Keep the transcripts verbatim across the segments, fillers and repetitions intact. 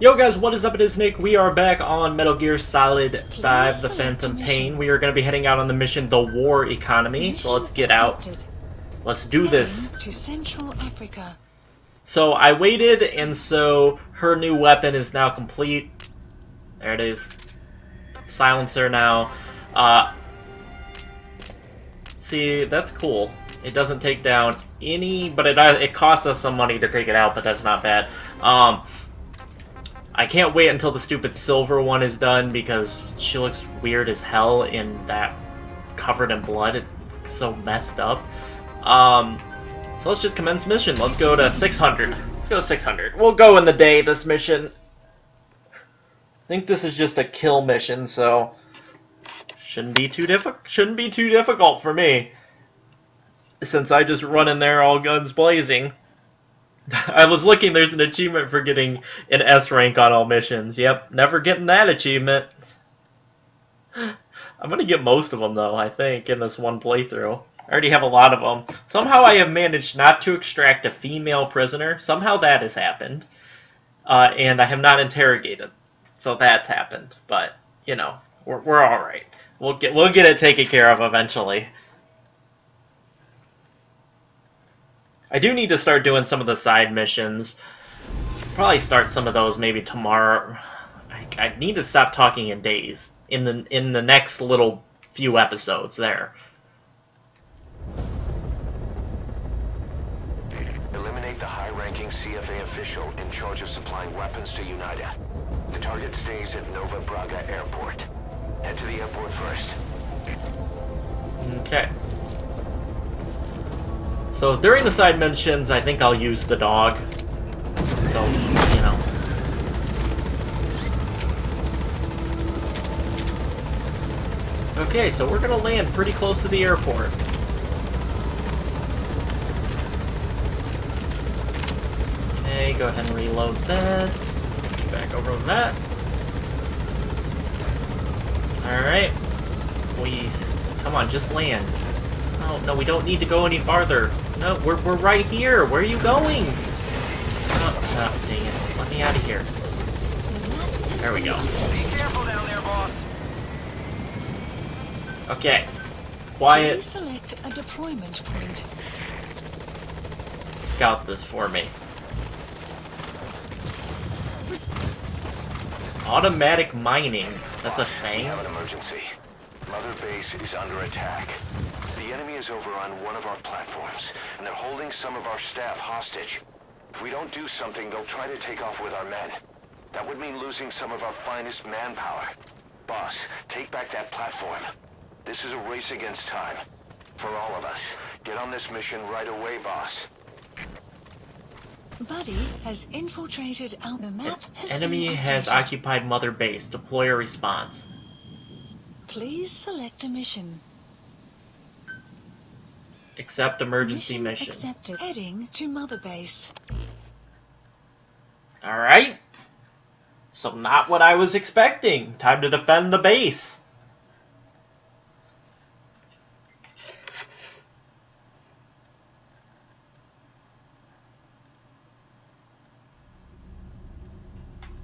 Yo guys, what is up? It is Nick. We are back on Metal Gear Solid five The Phantom Pain. We are going to be heading out on the mission The War Economy, so let's get out. Let's do this. To Central Africa. So I waited, and so her new weapon is now complete. There it is. Silencer now. Uh, see, that's cool. It doesn't take down any, but it, it costs us some money to take it out, but that's not bad. Um... I can't wait until the stupid silver one is done because she looks weird as hell in that covered in blood. It's so messed up. Um, so let's just commence mission. Let's go to six hundred. Let's go to six hundred. We'll go in the day, this mission. I think this is just a kill mission, so shouldn't be too difficult. Shouldn't be too difficult for me since I just run in there all guns blazing. I was looking, there's an achievement for getting an S rank on all missions. Yep, never getting that achievement. I'm going to get most of them, though, I think, in this one playthrough. I already have a lot of them. Somehow I have managed not to extract a female prisoner. Somehow that has happened. Uh, and I have not interrogated. So that's happened. But, you know, we're, we're all right. We'll get, we'll get it taken care of eventually. I do need to start doing some of the side missions. Probably start some of those maybe tomorrow. I, I need to stop talking in days. In the in the next little few episodes there. Eliminate the high-ranking C F A official in charge of supplying weapons to UNITA. The target stays at Nova Braga Airport. Head to the airport first. Okay. So during the side missions, I think I'll use the dog. So, you know. Okay, so we're gonna land pretty close to the airport. Okay, go ahead and reload that. Get back over that. Alright. Please. Come on, just land. Oh, no, we don't need to go any farther. No, we're, we're right here. Where are you going? Oh, oh, dang it. Let me out of here. There we go. Be careful down there, boss. Okay. Quiet. Select a deployment point. Scout this for me. Automatic mining. That's a thing. We have an emergency. Mother Base is under attack. The enemy is over on one of our platforms, and they're holding some of our staff hostage. If we don't do something, they'll try to take off with our men. That would mean losing some of our finest manpower. Boss, take back that platform. This is a race against time. For all of us, get on this mission right away, boss. Buddy has infiltrated out the map. Has enemy has occupied Mother Base. Deploy a response. Please select a mission. Accept emergency mission. mission. Accepted. Heading to Mother Base. Alright. So not what I was expecting. Time to defend the base.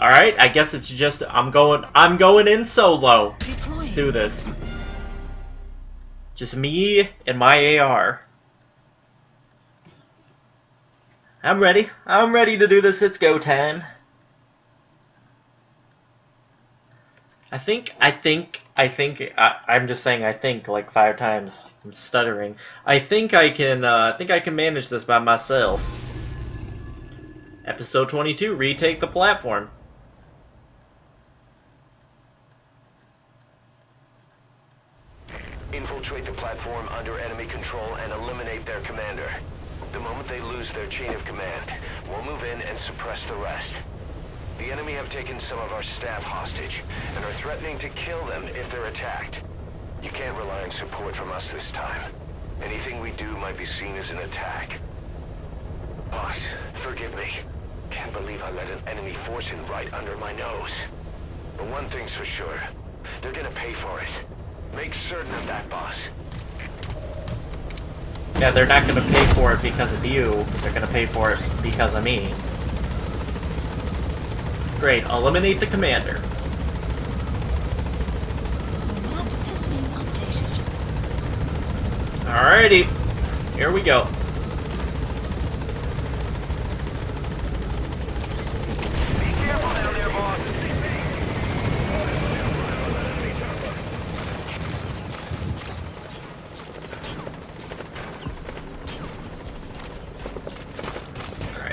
Alright, I guess it's just I'm going I'm going in solo. Deploying. Let's do this. Just me and my A R. I'm ready. I'm ready to do this. It's go time. I think, I think, I think, I, I'm just saying I think like five times. I'm stuttering. I think I can, uh, I think I can manage this by myself. Episode twenty-two, retake the platform. Infiltrate the platform under enemy control and eliminate their commander. The moment they lose their chain of command, we'll move in and suppress the rest. The enemy have taken some of our staff hostage and are threatening to kill them if they're attacked. You can't rely on support from us this time. Anything we do might be seen as an attack. Boss, forgive me. Can't believe I let an enemy force in right under my nose. But one thing's for sure, they're gonna pay for it. Make certain of that, boss. Yeah, they're not going to pay for it because of you. They're going to pay for it because of me. Great, eliminate the commander. Alrighty, here we go.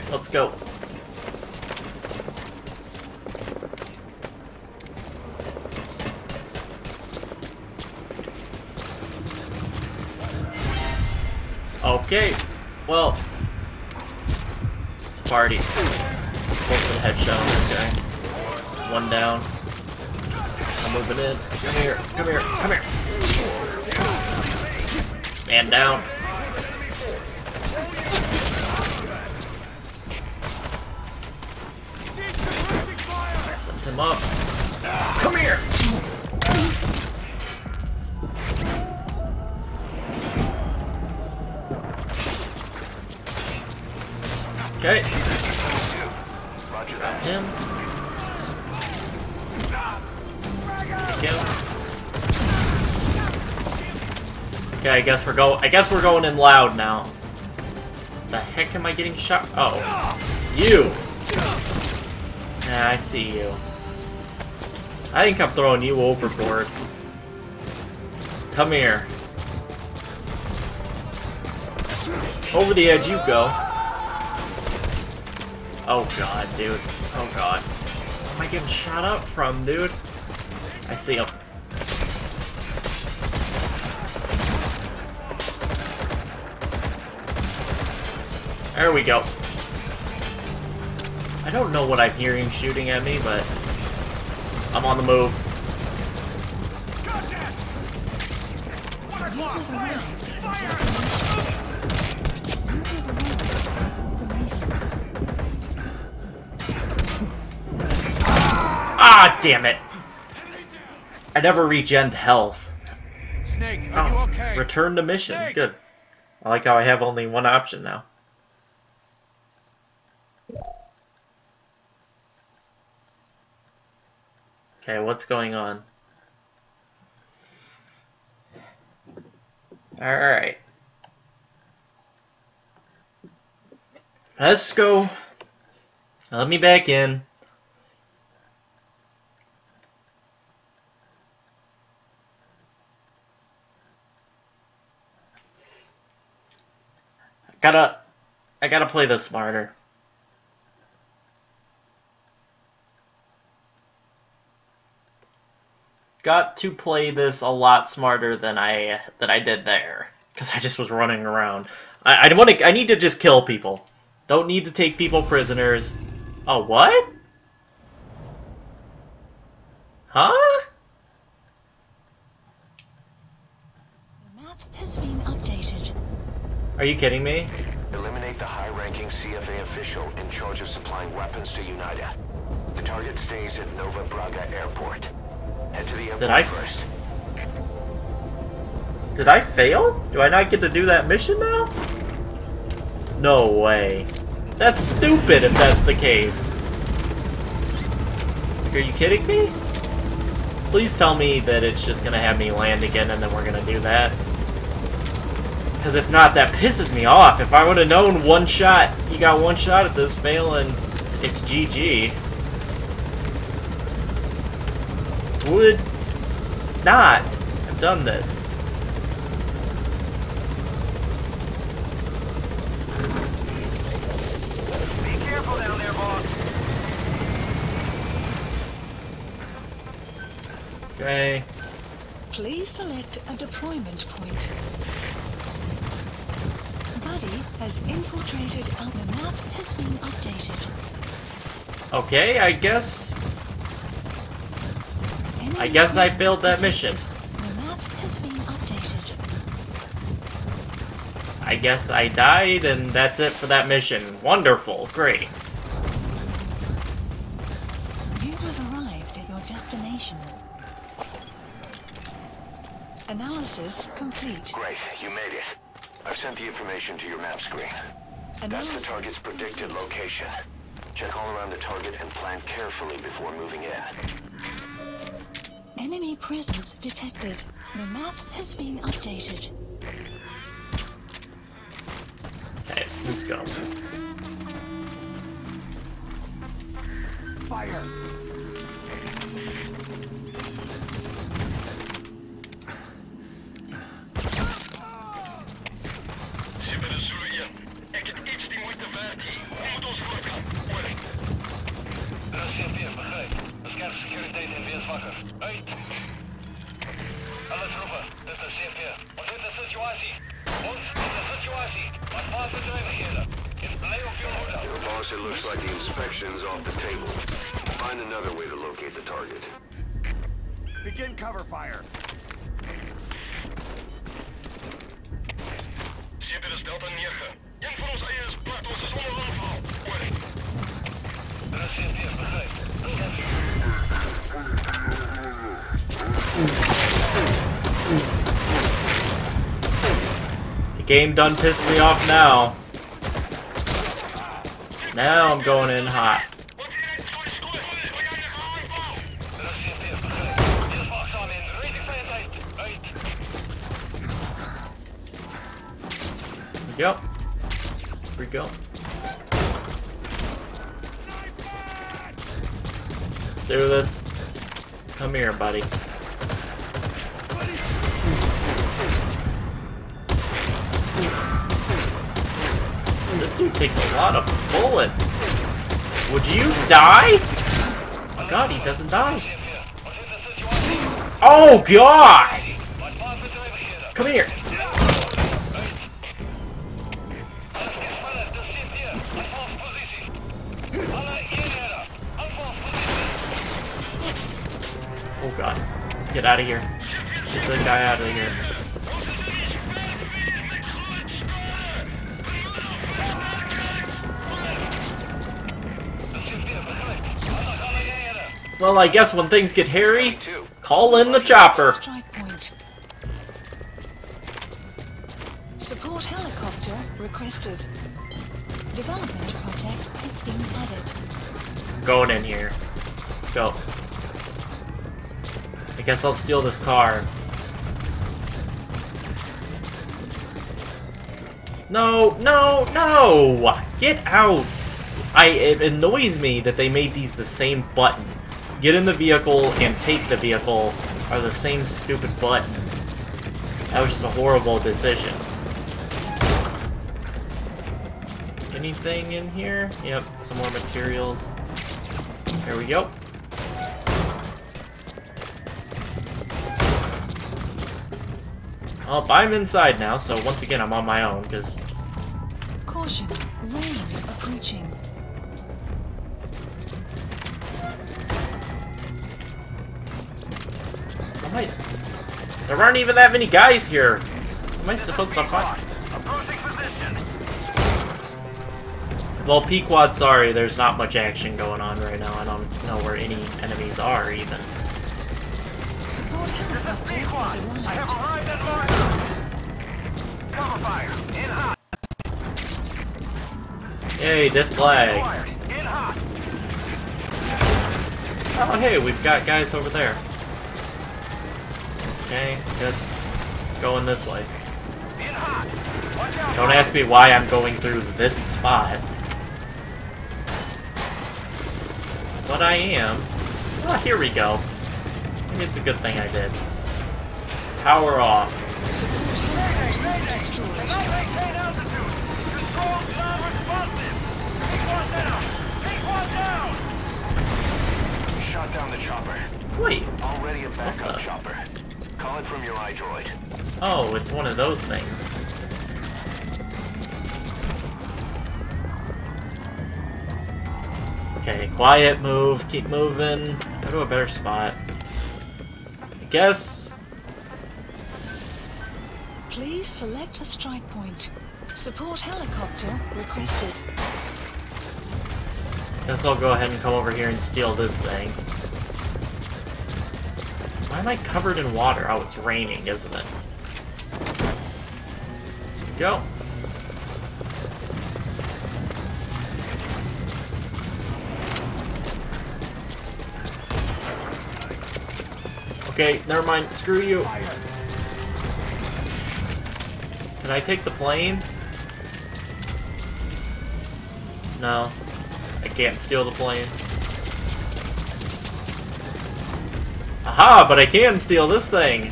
Let's go. Okay. Well, it's a party. Both of the headshot on this guy. One down. I'm moving in. Come here. Come here. Come here. Man down. Him up. Come here! Okay. Roger that. Him. Okay, I guess we're going I guess we're going in loud now. The heck am I getting shot? Oh. You! Yeah, I see you. I think I'm throwing you overboard. Come here. Over the edge you go. Oh god, dude. Oh god. Where am I getting shot up from, dude? I see him. There we go. I don't know what I'm hearing shooting at me, but I'm on the move. Ah, damn it! I never regen health. Snake, are you okay? Return to mission. Snake. Good. I like how I have only one option now. Okay, what's going on? Alright. Let's go. Let me back in. I gotta, I gotta play this smarter. Got to play this a lot smarter than I than I did there, because I just was running around. I I want to. I need to just kill people. Don't need to take people prisoners. Oh what? Huh? The map is being updated. Are you kidding me? Eliminate the high-ranking C F A official in charge of supplying weapons to UNITA. The target stays at Nova Braga Airport. Head to the airport. Did I first? Did I fail? Do I not get to do that mission now? No way. That's stupid if that's the case. Like, are you kidding me? Please tell me that it's just gonna have me land again and then we're gonna do that. Because if not, that pisses me off. If I would have known one shot, you got one shot at this fail and it's G G. Would not have done this. Be careful down there, boss. Okay. Please select a deployment point. Buddy has infiltrated and the map has been updated. Okay, I guess. I guess I failed that mission. The map has been updated. I guess I died, and that's it for that mission. Wonderful, great. You have arrived at your destination. Analysis complete. Great, you made it. I've sent the information to your map screen. Analysis. That's the target's predicted location. Check all around the target and plan carefully before moving in. Enemy presence detected. The map has been updated. Okay, let's go. Fire! It looks like the inspection's off the table. Find another way to locate the target. Begin cover fire. The game done pissed me off now. Now I'm going in hot. Here we go. Here we go. Let's do this. Come here, buddy. This dude takes a lot of bullets. Would you die? Oh god, he doesn't die. Oh god! Come here. Oh god. Get out of here. Get the guy out of here. Well, I guess when things get hairy, call in the chopper. Support helicopter requested. Development project has been added. Going in here. Go. I guess I'll steal this car. No, no, no! Get out! I, it annoys me that they made these the same button. Get in the vehicle and take the vehicle are the same stupid button. That was just a horrible decision. Anything in here? Yep, some more materials. There we go. Oh, I'm inside now, so once again I'm on my own, because... Caution, rain approaching. Might. There aren't even that many guys here. Am I supposed to find? Well, Pequod, sorry, there's not much action going on right now. I don't know where any enemies are even. I have arrived at Martha. Cover fire in hot. Yay, this flag. Oh hey, we've got guys over there. Okay, just going this way. Don't ask me why I'm going through this spot. But I am. Oh, here we go. Maybe it's a good thing I did. Power off. Shot down the chopper. Wait. Already a backup chopper. Call it from your iDroid. Oh, it's one of those things. Okay, quiet, move, keep moving. Go to a better spot. I guess. Please select a strike point. Support helicopter requested. Guess I'll go ahead and come over here and steal this thing. Why am I covered in water? Oh, it's raining, isn't it? Go. Okay, never mind. Screw you. Can I take the plane? No. I can't steal the plane. Aha, but I can steal this thing.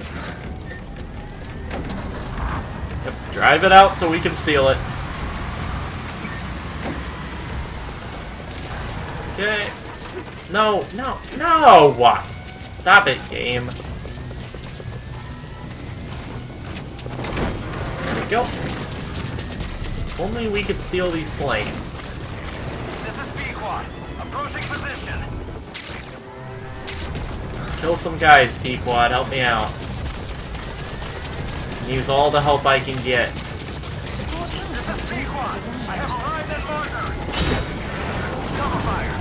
Yep, drive it out so we can steal it. Okay. No, no, no! Stop it, game. There we go. If only we could steal these planes. This is Pequod. Approaching position. Kill some guys, Pequod. Help me out. Use all the help I can get. This is Pequod. I have arrived at marker. Double fire.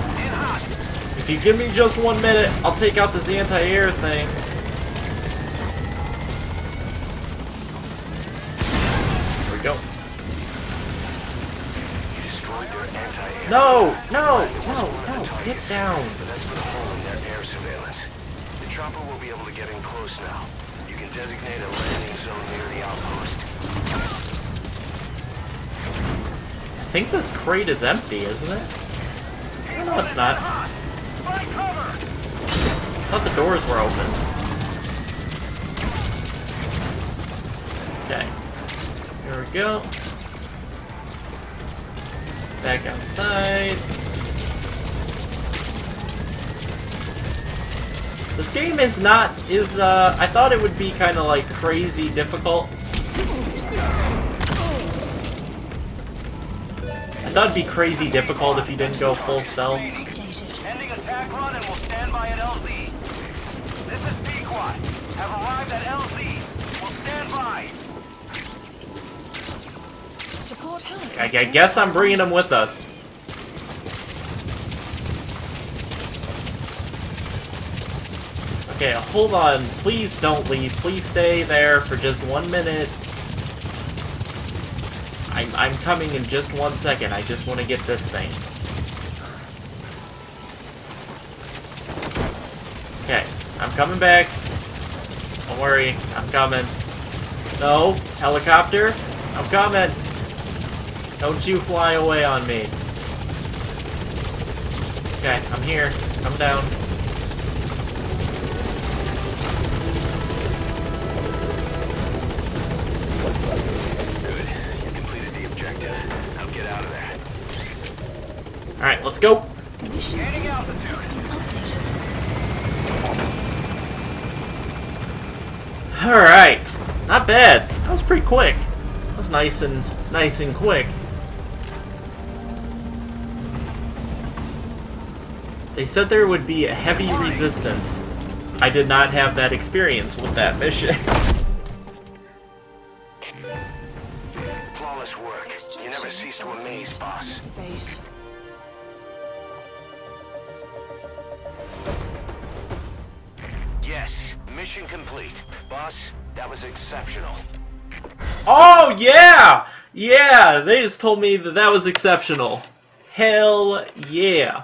If you give me just one minute, I'll take out this anti-air thing. There we go. You destroyed their anti-air. No! No! No! No! Get down! That's for the hole in their air surveillance. The chopper will be able to get in close now. You can designate a landing zone near the outpost. I think this crate is empty, isn't it? Oh, no, it's not. I thought the doors were open. Okay. There we go. Back outside. This game is not, is, uh, I thought it would be kind of like crazy difficult. I thought it'd be crazy difficult if you didn't go full stealth. Ending attack run and we'll stand by at L Z. This is Pequod. Have arrived at L Z. We'll stand by. Support help. I, I guess I'm bringing them with us. Okay, hold on. Please don't leave. Please stay there for just one minute. I'm, I'm coming in just one second. I just want to get this thing. Okay, I'm coming back. Don't worry, I'm coming. No, helicopter, I'm coming. Don't you fly away on me. Okay, I'm here. Come down. Good, you completed the objective. Now get out of there. All right, let's go. Gaining altitude. Alright, not bad. That was pretty quick. That was nice and nice and quick. They said there would be a heavy resistance. I did not have that experience with that mission. Flawless work. You never cease to amaze, boss. Base. Yes. Mission complete. Boss, that was exceptional. Oh, yeah! Yeah, they just told me that that was exceptional. Hell yeah.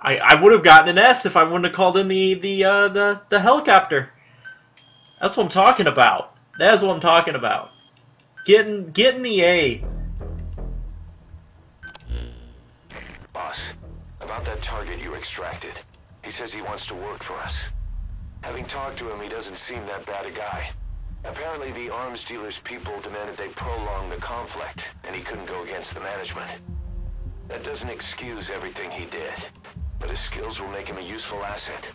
I I would have gotten an S if I wouldn't have called in the, the, uh, the, the helicopter. That's what I'm talking about. That's what I'm talking about. Getting, getting the A. Boss, about that target you extracted. He says he wants to work for us. Having talked to him, he doesn't seem that bad a guy. Apparently, the arms dealer's people demanded they prolong the conflict, and he couldn't go against the management. That doesn't excuse everything he did, but his skills will make him a useful asset.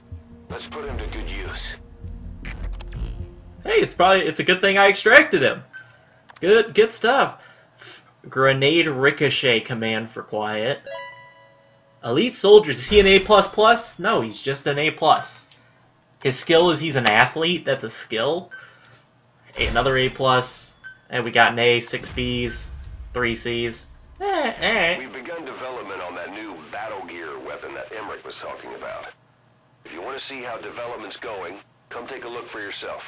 Let's put him to good use. Hey, it's probably it's a good thing I extracted him. Good, good stuff. Grenade ricochet command for quiet. Elite soldiers, is he an A plus plus? No, he's just an A plus. His skill is he's an athlete, that's a skill. Another A plus, and we got an A, six Bs, three Cs. Eh, eh. We've begun development on that new Battle Gear weapon that Emric was talking about. If you want to see how development's going, come take a look for yourself.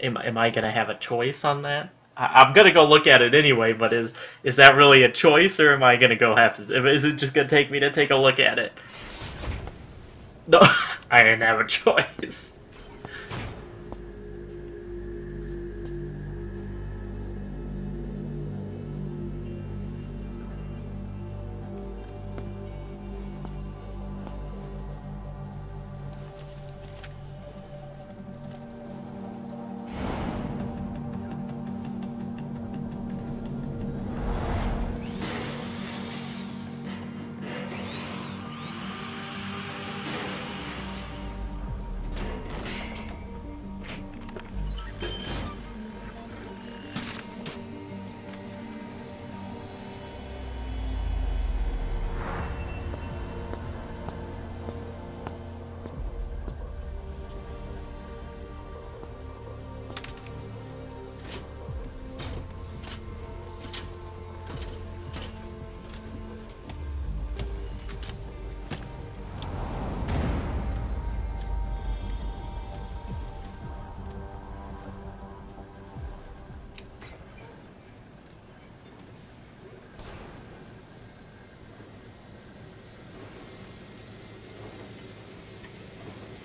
Am, am I going to have a choice on that? I, I'm gonna go look at it anyway, but is is that really a choice, or am I gonna go have to? Is it just gonna take me to take a look at it? No, I didn't have a choice.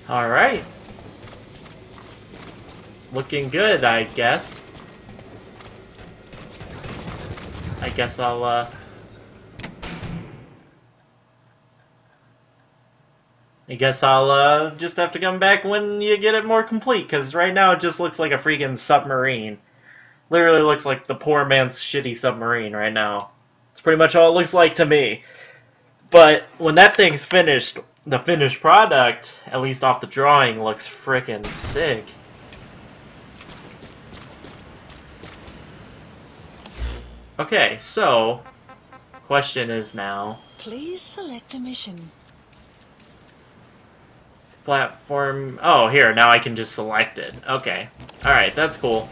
Alright. Looking good, I guess. I guess I'll, uh... I guess I'll, uh, just have to come back when you get it more complete, because right now it just looks like a freaking submarine. Literally looks like the poor man's shitty submarine right now. It's pretty much all it looks like to me. But when that thing's finished, the finished product, at least off the drawing, looks frickin' sick. Okay, so, question is now... Please select a mission. Platform... Oh, here, now I can just select it. Okay. Alright, that's cool.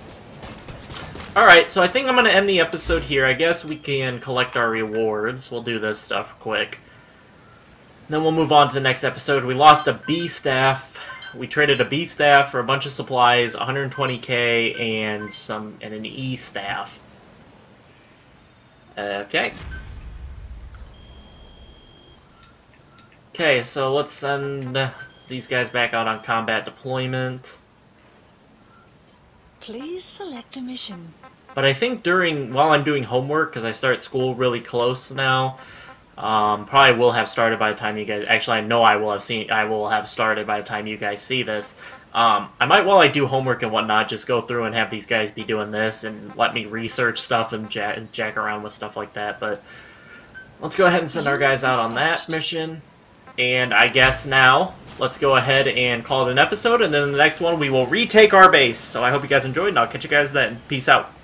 Alright, so I think I'm gonna end the episode here. I guess we can collect our rewards. We'll do this stuff quick. Then we'll move on to the next episode. We lost a bee staff. We traded a bee staff for a bunch of supplies, one hundred twenty K, and some and an E staff. Okay. Okay, so let's send these guys back out on combat deployment. Please select a mission. But I think during while I'm doing homework, because I start school really close now. Um, probably will have started by the time you guys. Actually, I know I will have seen. I will have started by the time you guys see this. Um, I might, while I do homework and whatnot, just go through and have these guys be doing this and let me research stuff and jack, jack around with stuff like that. But let's go ahead and send our guys out on that mission. And I guess now let's go ahead and call it an episode. And then in the next one we will retake our base. So I hope you guys enjoyed, and I'll catch you guys then. Peace out.